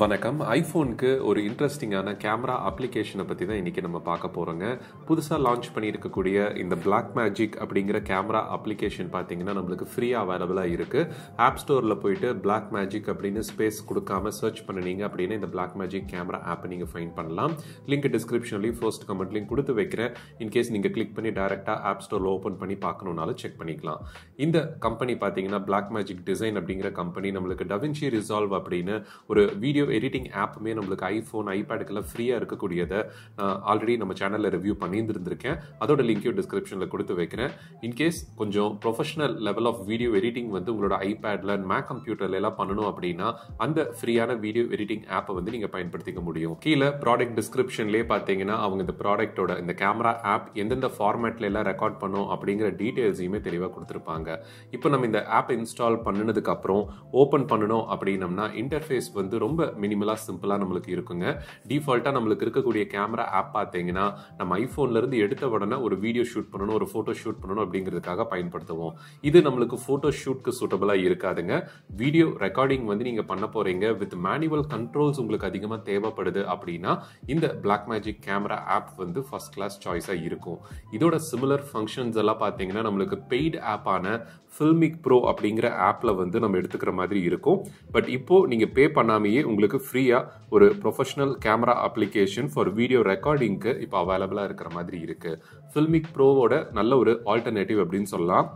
வணக்கம். ஐஃபோனுக்கு ஒரு இன்ட்ரெஸ்டிங்கான கேமரா அப்ளிகேஷனை பற்றி தான் இன்றைக்கி நம்ம பார்க்க போகிறோங்க. புதுசாக லான்ச் பண்ணியிருக்கக்கூடிய இந்த பிளாக் மேஜிக் அப்படிங்கிற கேமரா அப்ளிகேஷன் பார்த்திங்கன்னா நம்மளுக்கு ஃப்ரீயாக அவைலபிளாக இருக்குது. ஆப் ஸ்டோரில் போயிட்டு பிளாக் மேஜிக் அப்படின்னு ஸ்பேஸ் கொடுக்காமல் சர்ச் பண்ணினீங்க அப்படின்னா இந்த பிளாக் மேஜிக் கேமரா ஆப்பை நீங்கள் ஃபைண்ட் பண்ணலாம். லிங்க் டிஸ்கிரிப்ஷன்லேயும் ஃபர்ஸ்ட் கமெண்ட்லையும் கொடுத்து வைக்கிறேன். இன்கேஸ் நீங்கள் கிளிக் பண்ணி டேரெக்டாக ஆப் ஸ்டோரில் ஓப்பன் பண்ணி பார்க்கணுன்னாலும் செக் பண்ணிக்கலாம். இந்த கம்பெனி பார்த்திங்கன்னா பிளாக் மேஜிக் டிசைன் அப்படிங்கிற கம்பெனி நம்மளுக்கு டவின்சி ரிசால்வ் அப்படின்னு ஒரு வீடியோ எடிட்டிங் ஆப்புமே நம்மளுக்கு ஐஃபோன் ஐபேடுக்கெல்லாம் ஃப்ரீயாக இருக்கக்கூடியதை ஆல்ரெடி நம்ம சேனலில் ரிவ்யூ பண்ணியிருந்துருக்கேன். அதோட லிங்க்கையும் டிஸ்கிரிப்ஷனில் கொடுத்து வைக்கிறேன். இன்கேஸ் கொஞ்சம் professional level of video editing வந்து உங்களோட ஐபேடில் மேக் கம்ப்யூட்டர்ல எல்லாம் பண்ணணும் அப்படின்னா அந்த ஃப்ரீயான வீடியோ எடிட்டிங் ஆப்பை வந்து நீங்கள் பயன்படுத்திக்க முடியும். கீழே ப்ராடக்ட் டிஸ்கிரிப்ஷன்லேயே பார்த்தீங்கன்னா அவங்க இந்த ப்ராடக்டோட இந்த கேமரா ஆப் எந்தெந்த ஃபார்மேட்டில் எல்லாம் ரெக்கார்ட் பண்ணோம் அப்படிங்கிற டீட்டெயில்ஸையுமே தெளிவாக கொடுத்துருப்பாங்க. இப்போ நம்ம இந்த ஆப் இன்ஸ்டால் பண்ணினதுக்கப்புறம் ஓப்பன் பண்ணணும் அப்படின்னம்னா இன்டர்ஃபேஸ் வந்து ரொம்ப மினிமலா சிம்பிளா நம்மளுக்கு இருக்குங்க. டிஃபால்ட்டா நம்மளுக்கு இருக்கக்கூடிய கேமரா ஆப் பார்த்தீங்கன்னா நம்ம ஐபோன்ல இருந்து எடுத்த உடனே ஒரு வீடியோ ஷூட் பண்ணணும், ஒரு போட்டோ ஷூட் பண்ணணும் அப்படிங்கிறதுக்காக பயன்படுத்துவோம். இது நம்மளுக்கு போட்டோ ஷூட்க்கு சூட்டபிளா இருக்காதுங்க. வீடியோ ரெக்கார்டிங் வந்து நீங்க பண்ண போறீங்க வித் மேனுவல் கண்ட்ரோல்ஸ் உங்களுக்கு அதிகமாக தேவைப்படுது அப்படின்னா இந்த பிளாக் மேஜிக் கேமரா ஆப் வந்து ஃபர்ஸ்ட் கிளாஸ் சாய்ஸா இருக்கும். இதோட சிமிலர் ஃபங்க்ஷன்ஸ் எல்லாம் பார்த்தீங்கன்னா நம்மளுக்கு பெய்டு ஆப்பான ஃபில்மிக் ப்ரோ அப்படிங்கிற ஆப்ல வந்து நம்ம எடுத்துக்கிற மாதிரி இருக்கும். பட் இப்போ நீங்க பே பண்ணாமையே உங்களுக்கு ஃப்ரீயா ஒரு professional camera application for video ரெக்கார்டிங்க்கு இப்போ அவைலபிளா இருக்கிற மாதிரி இருக்கு. ஃபில்மிக் ப்ரோவோட நல்ல ஒரு ஆல்டர்னேட்டிவ் அப்படின்னு சொல்லலாம்.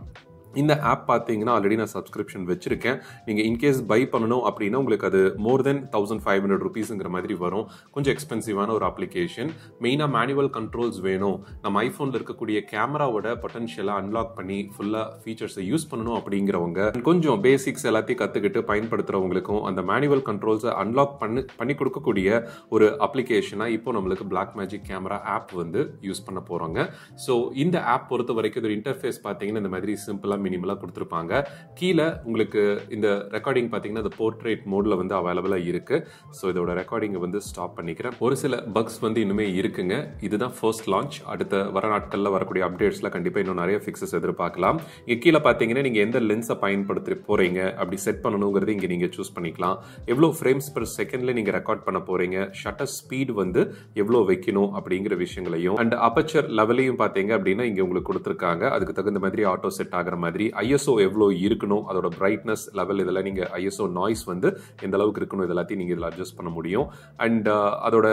இந்த ஆப் பார்த்தீங்கன்னா ஆல்ரெடி நான் சப்ஸ்கிரிப்ஷன் வச்சுருக்கேன். நீங்கள் இன்கேஸ் பை பண்ணணும் அப்படின்னா உங்களுக்கு அது மோர் தென் 1500 ருபீஸுங்கிற மாதிரி வரும். கொஞ்சம் எக்ஸ்பென்சிவான ஒரு அப்ளிகேஷன். மெயினாக மேனுவல் கண்ட்ரோல்ஸ் வேணும், நம்ம ஐஃபோனில் இருக்கக்கூடிய கேமராவோட பொட்டன்ஷியலாக அன்லாக் பண்ணி ஃபுல்லாக ஃபீச்சர்ஸை யூஸ் பண்ணணும் அப்படிங்கிறவங்க, கொஞ்சம் பேசிக்ஸ் எல்லாத்தையும் கற்றுக்கிட்டு பயன்படுத்துகிறவங்களுக்கும் அந்த மேனுவல் கண்ட்ரோல்ஸை அன்லாக் பண்ணி கொடுக்கக்கூடிய ஒரு அப்ளிகேஷனாக இப்போ நம்மளுக்கு பிளாக் மேஜிக் கேமரா ஆப் வந்து யூஸ் பண்ண போகிறோங்க. ஸோ இந்த ஆப் பொறுத்த வரைக்கும் ஒரு இன்டர்ஃபேஸ் பார்த்தீங்கன்னா இந்த மாதிரி சிம்பிளாக மினிமலா கொடுத்திருப்பாங்க. கீழே உங்களுக்கு இந்த ரெக்கார்டிங் பார்த்தீங்கன்னா இந்த போர்ட்ரேட் மோட்ல வந்து அவைலபிளா இருக்கு. ஸோ இதோட ரெக்கார்டிங்கை வந்து ஸ்டாப் பண்ணிக்கிறேன். ஒரு சில பக்ஸ் வந்து இன்னுமே இருக்குங்க. இதுதான் ஃபர்ஸ்ட் லான்ச். அடுத்த வர நாட்களில் வரக்கூடிய அப்டேட்ஸ்ல கண்டிப்பாக இன்னும் நிறைய ஃபிக்ஸஸ் எதிர்பார்க்கலாம். இங்கே கீழே பார்த்தீங்கன்னா நீங்க எந்த லென்ஸை பயன்படுத்த போறீங்க அப்படி செட் பண்ணணுங்கிறது இங்கே நீங்க சூஸ் பண்ணிக்கலாம். எவ்வளோ ஃப்ரேம்ஸ் பெர் செகண்ட்ல நீங்க ரெக்கார்ட் பண்ண போறீங்க, ஷட்டர் ஸ்பீட் வந்து எவ்வளோ வைக்கணும் அப்படிங்கிற விஷயங்களையும், அண்ட் அப்பச்சர் லெவலையும் பார்த்தீங்க அப்படின்னா இங்கே உங்களுக்கு கொடுத்துருக்காங்க. அதுக்கு தகுந்த மாதிரி ஆட்டோ செட் ஆகிற மாதிரி ISO எவ்வளோ இருக்கணும், அதோட பிரைட்னஸ் லெவல், இதெல்லாம் நீங்கள் ISO நாய்ஸ் வந்து எந்த அளவுக்கு இருக்கணும் இதெல்லாத்தையும் நீங்கள் இதில் அட்ஜஸ்ட் பண்ண முடியும். அண்ட் அதோட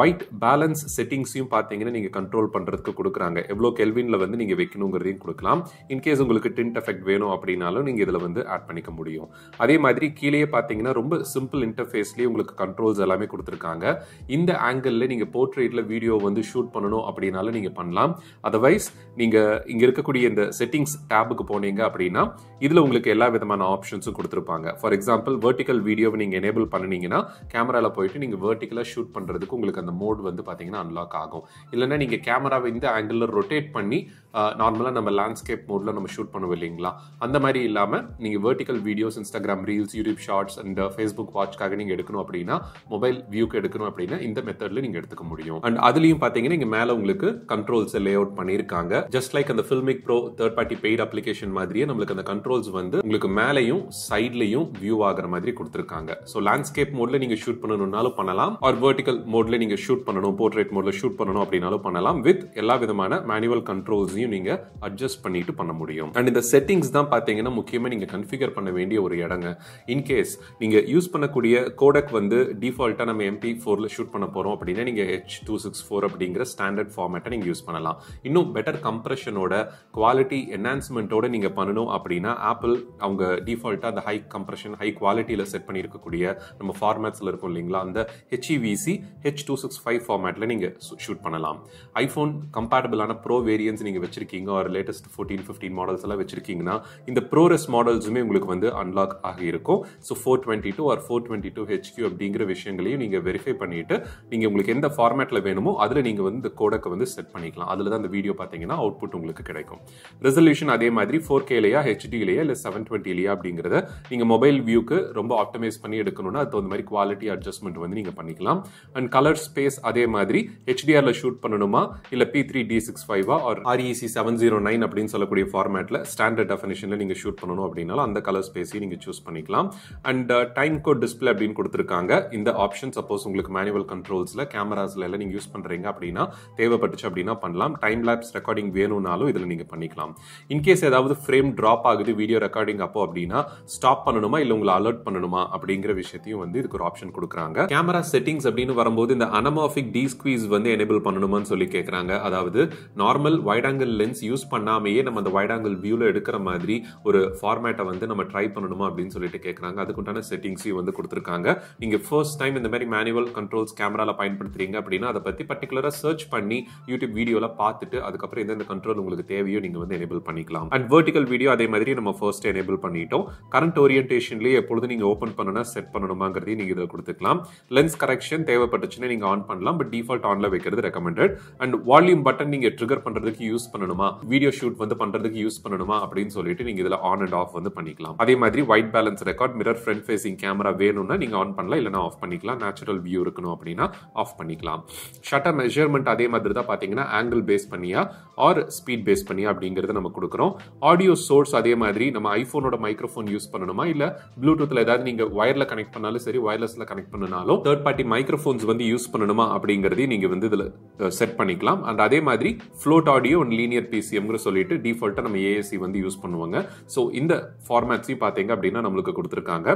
ஒயிட் பேலன்ஸ் செட்டிங்ஸையும் பார்த்தீங்கன்னா நீங்கள் கண்ட்ரோல் பண்ணுறதுக்கு கொடுக்குறாங்க. எவ்வளோ கெல்வினில் வந்து நீங்கள் வைக்கணுங்கிறதையும் கொடுக்கலாம். இன்கேஸ் உங்களுக்கு டின்ட் எஃபெக்ட் வேணும் அப்படின்னாலும் நீங்கள் இதில் வந்து ஆட் பண்ணிக்க முடியும். அதே மாதிரி கீழே பார்த்தீங்கன்னா ரொம்ப சிம்பிள் இன்டர்ஃபேஸ்லேயே உங்களுக்கு கண்ட்ரோல்ஸ் எல்லாமே கொடுத்துருக்காங்க. இந்த ஆங்கிளில் நீங்கள் போர்ட்ரேட்டில் வீடியோ வந்து ஷூட் பண்ணணும் அப்படின்னாலும் நீங்கள் பண்ணலாம். அதர்வைஸ் நீங்கள் இங்கே இருக்கக்கூடிய இந்த செட்டிங்ஸ் டேபுக்கு போனீங்க அப்படின்னா இதுல உங்களுக்கு எல்லா விதமான ஆப்ஷன்ஸும் கொடுத்திருப்பாங்க. ஃபார் எக்ஸாம்பிள் வெர்டிகல் வீடியோவை நீங்க எனேபிள் பண்ணீங்கன்னா கேமரால போயிட்டு நீங்க வெர்டிகலா ஷூட் பண்றதுக்கு உங்களுக்கு அந்த மோட் வந்து பாத்தீங்கன்னா அன்லாக் ஆகும். இல்லைன்னா நீங்க கேமராவை இந்த ஆங்கிள் ரொட்டேட் பண்ணி நார்மலா நம்ம லேண்ட்ஸ்கேப் மோட்ல நம்ம ஷூட் பண்ணுவோம் இல்லைங்களா, அந்த மாதிரி இல்லாம நீங்க vertical videos Instagram reels, YouTube shorts and Facebook வாட்ச்காக நீங்க எடுக்கணும் அப்படின்னா, மொபைல் வியூக்கு எடுக்கணும் அப்படின்னா இந்த மெத்தட்ல நீங்க எடுத்துக்க முடியும். அண்ட் அதுலயும் பாத்தீங்கன்னா இங்க மேல உங்களுக்கு கண்ட்ரோல்ஸ் லே அவுட் பண்ணிருக்காங்க. ஜஸ்ட் லைக் அந்த Filmic Pro third party paid application மாதிரியே நம்மளுக்கு அந்த கண்ட்ரோல்ஸ் வந்து உங்களுக்கு மேலையும் சைட்லையும் வியூ ஆகிற மாதிரி கொடுத்திருக்காங்க. சோ லேண்ட்ஸ்கேப் மோட்ல நீங்க ஷூட் பண்ணணும்னாலும் பண்ணலாம், ஆர் வெர்டிகல் மோட்ல நீங்க ஷூட் பண்ணணும், போர்ட்ரேட் மோட்ல ஷூட் பண்ணணும் அப்படினாலும் பண்ணலாம். வித் எல்லா விதமான மேனுவல் கண்ட்ரோல்ஸையும் நீங்க அட்ஜஸ்ட் பண்ணிட்டு பண்ண முடியும். அண்ட் இந்த செட்டிங்ஸ் தான் பாத்தீங்கன்னா முக்கியமா நீங்க கன்ஃபிகர் பண்ண வேண்டிய ஒரு இடங்க. இன்கேஸ் நீங்க யூஸ் பண்ணக்கூடிய கோடக் வந்து டிஃபால்ட்டா நம்ம MP4ல ஷூட் பண்ண போறோம் அப்படின்னா நீங்க H.264 அப்படிங்கிற ஸ்டாண்டர்ட் ஃபார்மேட்டை நீங்க யூஸ் பண்ணலாம். இன்னும் பெட்டர் கம்ப்ரஷனோட குவாலிட்டி என்ஹான்ஸ்மென்ட்டோட நீங்க பண்ணணும் அப்படின்னா ஆப்பிள் அவங்க டிஃபால்ட்டா அந்த ஹை கம்ப்ரஷன் ஹை குவாலிட்டியில செட் பண்ணி இருக்கக்கூடிய நம்ம ஃபார்மேட்ஸ்ல இருக்கும் இல்லைங்களா, அந்த HEVC H.265 ஃபார்மேட்ல நீங்க ஷூட் பண்ணலாம். ஐபோன் கம்பேட்டபிளான ப்ரோ வேரியன்ஸ் நீங்க வச்சிருக்கீங்க, ஒரு லேட்டஸ்ட் 14, 15 மாடல்ஸ் எல்லாம் வச்சிருக்கீங்கன்னா இந்த ப்ரோரெஸ் மாடல்ஸுமே உங்களுக்கு வந்து அன்லாக் ஆகி இருக்கும். ஸோ 422 ஆர் 422 HQ அப்படிங்கிற விஷயங்களையும் நீங்க வெரிஃபை பண்ணிட்டு நீங்க உங்களுக்கு எந்த ஃபார்மேட்ல வேணுமோ அதுல நீங்க வந்து இந்த கோடக்கை வந்து செட் பண்ணிக்கலாம். அதுல தான் அந்த வீடியோ பார்த்தீங்கன்னா அவுட்புட் உங்களுக்கு கிடைக்கும். ரெசல்யூஷன் அதே மாதிரி 4K लेया, HD लेया, ले 720 लेया அப்படிங்கறத நீங்க மொபைல் வியூக்கு ரொம்ப ஆப்டிமைஸ் பண்ணி எடுக்கணும்னா அது அந்த மாதிரி குவாலிட்டி அட்ஜஸ்ட்மென்ட் வந்து நீங்க பண்ணிக்கலாம். அண்ட் கலர் ஸ்பேஸ் அதே மாதிரி HDR ல ஷூட் பண்ணனுமா இல்ல P3D65 ஆ ஆர் REC709 அப்படினு சொல்லக்கூடிய ஃபார்மட்ல ஸ்டாண்டர்ட் டெஃபினிஷன்ல நீங்க ஷூட் பண்ணனும் அப்படினால அந்த கலர் ஸ்பேஸை நீங்க சூஸ் பண்ணிக்கலாம். அண்ட் டைம் கோட் டிஸ்ப்ளே அப்படினு கொடுத்திருக்காங்க. இந்த ஆப்ஷன் சப்போஸ் உங்களுக்கு மேனுவல் கண்ட்ரோல்ஸ்ல கேமராஸ்ல எல்லாம் நீங்க யூஸ் பண்றீங்க அப்படினா தேவைப்பட்டுச்சு அப்படினா பண்ணலாம். டைம் லாப்ஸ் ரெக்கார்டிங் வேணும்னாலும் இதல நீங்க பண்ணிக்கலாம். இன் கேஸ் ஏதாவது ஃப்ரேம் டிராப் ஆகுது வீடியோ ரெக்கார்டிங் அப்போ அப்படினா ஸ்டாப் பண்ணனுமா இல்ல உங்களுக்கு அலர்ட் பண்ணனுமா அப்படிங்கற விஷயத்தையும் வந்து இதுக்கு ஒரு ஆப்ஷன் கொடுக்கறாங்க. கேமரா செட்டிங்ஸ் அப்படினு வரும்போது இந்த அனமார்பிக் டி ஸ்குவீஸ் வந்து எனேபிள் பண்ணனுமான்னு சொல்லி கேக்குறாங்க. அதாவது normal wide angle lens use பண்ணாமயே நம்ம அந்த வைட் ஆங்கிள் வியூல எடுக்கிற மாதிரி ஒரு ஃபார்மேட்டை வந்து நம்ம ட்ரை பண்ணனுமா அப்படினு சொல்லிட்டு கேக்குறாங்க. அதுக்குண்டான செட்டிங்ஸையும் வந்து கொடுத்திருக்காங்க. நீங்க ஃபர்ஸ்ட் டைம் இந்த மாதிரி மேனுவல் கண்ட்ரோல்ஸ் கேமரால பயன்படுத்துறீங்க அப்படின்னா அதை பத்தி பர்டிகுலரா சர்ச் பண்ணி யூடியூப் வீடியோல பார்த்துட்டு அதுக்கப்புறம் எந்தெந்த கண்ட்ரோல் உங்களுக்கு தேவையோ நீங்க வந்து எனேபிள் பண்ணிக்கலாம். அண்ட் வெர்டிகல் வீடியோ அதே மாதிரி நம்ம ஃபர்ஸ்ட் எனேபிள் பண்ணிட்டோம். கரண்ட் ஓரியன்டேஷன்லயே எப்பொழுது நீங்க ஓபன் பண்ணனா செட் பண்ணணுமாங்கிறதையும் நீங்க இதில் கொடுத்துக்கலாம். லென்ஸ் கரெக்ஷன் தேவைப்பட்டுச்சுன்னா நீங்க ஆன் பண்ணலாம், பட் டிஃபால்ட் ஆன்ல வைக்கிறது ரெக்கமெண்டட். அண்ட் வால்யூம் பட்டன் நீங்க ட்ரிகர் பண்றதுக்கு யூஸ் பண்ணணுமா, வீடியோ ஷூட் வந்து பண்றதுக்கு யூஸ் பண்ணணுமா அப்படின்னு சொல்லிட்டு நீங்க இதில் ஆன் அண்ட் ஆஃப் வந்து பண்ணிக்கலாம். அதே மாதிரி white balance record mirror front facing camera வேணும்னா நீங்க ஆன் பண்ணலாம், இல்லைன்னா ஆஃப் பண்ணிக்கலாம். நேச்சுரல் வியூ இருக்கணும் அப்படின்னா ஆஃப் பண்ணிக்கலாம். ஷட்டர் மெஷர்மெண்ட் அதே மாதிரி தான் பார்த்தீங்கன்னா ஆங்கிள் பேஸ் பண்ணியா ஆர் ஸ்பீட் பேஸ் பண்ணியா அப்படிங்கிறத நம்ம கொடுக்குறோம். ஆடியோ சோர்ஸ் அதே மாதிரி நம்ம ஐஃபோனோட மைக்ரோஃபோன் யூஸ் பண்ணணுமா இல்ல ப்ளூடூத்ல ஏதாவது நீங்க ஒயர்ல கனெக்ட் பண்ணாலும் சரி ஒயர்லெஸ்ல கனெக்ட் பண்ணனாலும் தேர்ட் பார்ட்டி மைக்ரோஃபோன்ஸ் வந்து யூஸ் பண்ணணுமா அப்படிங்கறதையும் நீங்க வந்து இதுல செட் பண்ணிக்கலாம். அண்ட் அதே மாதிரி ஃப்ளோட் ஆடியோ அண்ட் லீனியர் பிசிஎம்னு சொல்லிட்டு டிஃபால்ட்டா நம்ம AAC வந்து யூஸ் பண்ணுவாங்க. ஸோ இந்த ஃபார்மேட்ஸையும் பார்த்தீங்க அப்படின்னா நம்மளுக்கு கொடுத்துருக்காங்க.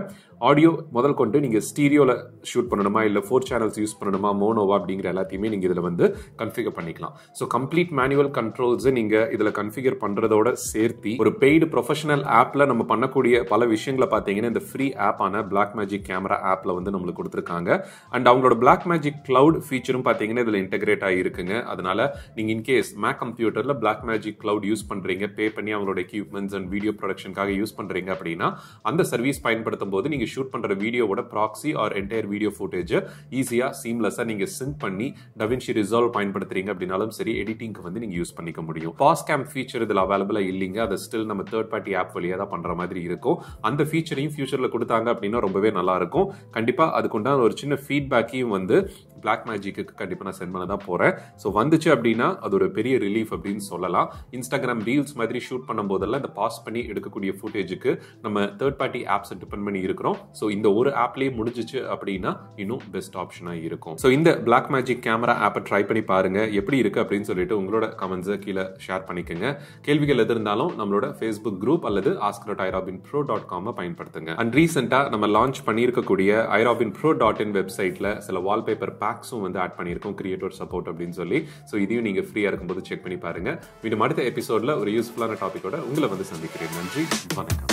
ஆடியோ முதல் கொண்டு நீங்க ஸ்டீரியோல ஷூட் பண்ணணுமா இல்ல 4 சேனல்ஸ் யூஸ் பண்ணணுமா மோனோவா அப்படிங்கிற எல்லாத்தையுமே நீங்க இதுல வந்து கன்ஃபிகர் பண்ணிக்கலாம். ஸோ கம்ப்ளீட் மேனுவல் கண்ட்ரோல்ஸ் நீங்க இதுல கன்ஃபிகர் பண்றதோட சேர்த்து ஒரு பெய்டு ப்ரொஃபஷனல் ஆப்ல நம்ம பண்ணக்கூடிய பல விஷயங்களை பார்த்தீங்கன்னா இந்த ஃப்ரீ ஆப்பான Blackmagic Camera ஆப்ல வந்து நம்மளுக்கு கொடுத்துருக்காங்க. அண்ட் அவங்களோட Blackmagic Cloud ஃபீச்சரும் பார்த்தீங்கன்னா இதுல இன்டெகிரேட் ஆகிருக்குங்க. அதனால நீங்க இன்கேஸ் மேக் கம்ப்யூட்டர்ல Blackmagic Cloud யூஸ் பண்றீங்க, பே பண்ணி அவங்களோட எக்யூப்மெண்ட்ஸ் அண்ட் வீடியோ ப்ரொடக்ஷனுக்காக யூஸ் பண்றீங்க அப்படின்னா அந்த சர்வீஸ் பயன்படுத்தும் போது நீங்க ஷூட் பண்ற வீடியோவோட proxy or entire video footage ஈஸியா சீம்லெஸ்ஸா நீங்க சிங்க் பண்ணி DaVinci Resolve பயன்படுத்துறீங்க அப்படின்னாலும் சரி எடிட்டிங்க்கு வந்து நீங்க யூஸ் பண்ணிக்க முடியும். பாஸ் கேம் ஃபீச்சர் இதுல அவைலபிளா இல்லைங்க. அதை ஸ்டில் நம்ம தேர்ட் பார்ட்டி ஆப் வழியா தான் பண்ற மாதிரி இருக்கும். அந்த ஃபீச்சரையும் ஃபியூச்சர்ல கொடுத்தாங்க அப்படின்னா ரொம்பவே நல்லா இருக்கும். கண்டிப்பா அதுக்குண்டான ஒரு சின்ன ஃபீட்பேக்கையும் வந்து Blackmagicக்கு கண்டிப்பா நான் சென்ட் பண்ண தான் போறேன். ஸோ வந்துச்சு அப்படின்னா அது ஒரு பெரிய ரிலீஃப் அப்படின்னு சொல்லலாம். Instagram Reels மாதிரி ஷூட் பண்ணும் போதெல்லாம் இந்த பாஸ் பண்ணி எடுக்கக்கூடிய ஃபுட்டேஜுக்கு நம்ம தேர்ட் பார்ட்டி ஆப்ஸை டிபெண்ட் பண்ணி இருக்கிறோம். ஸோ இந்த ஒரு ஆப்லேயே முடிஞ்சிச்சு அப்படின்னா இன்னும் பெஸ்ட் ஆப்ஷனாக இருக்கும். ஸோ இந்த Blackmagic Camera ஆப்பை ட்ரை பண்ணி பாருங்க எப்படி இருக்கு அப்படின்னு சொல்லிட்டு உங்களோட கமெண்ட்ஸை கீழே ஷேர் பண்ணிக்கோங்க. கேள்விகள் எது இருந்தாலும் நம்மளோட Facebook குரூப் அல்லது ask@irobinpro.com பயன்படுத்துங்க. அண்ட் ரீசெண்டாக நம்ம லான்ச் பண்ணியிருக்கக்கூடிய irobinpro.in வெப்சைட்ல சில வால்பேப்பர் பேக்ஸும் வந்து ஆட் பண்ணியிருக்கோம் கிரியேட்டர் சப்போர்ட் அப்படின்னு சொல்லி. ஸோ இதையும் நீங்கள் ஃப்ரீயாக இருக்கும்போது செக் பண்ணி பாருங்க. மீண்டும் அடுத்த எபிசோட்ல ஒரு யூஸ்ஃபுல்லான டாபிக்கோட உங்களை வந்து சந்திக்கிறேன். நன்றி, வணக்கம்.